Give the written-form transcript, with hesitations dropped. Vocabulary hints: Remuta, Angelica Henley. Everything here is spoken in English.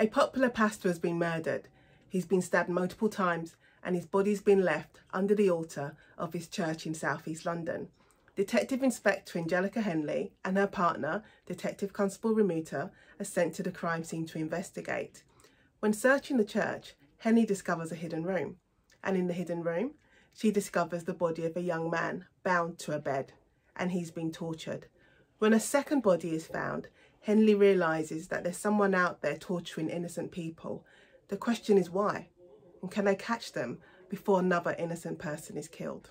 A popular pastor has been murdered. He's been stabbed multiple times and his body's been left under the altar of his church in South East London. Detective Inspector Angelica Henley and her partner, Detective Constable Remuta, are sent to the crime scene to investigate. When searching the church, Henley discovers a hidden room, and in the hidden room, she discovers the body of a young man bound to a bed, and he's been tortured. When a second body is found, Henley realises that there's someone out there torturing innocent people. The question is why, and can they catch them before another innocent person is killed?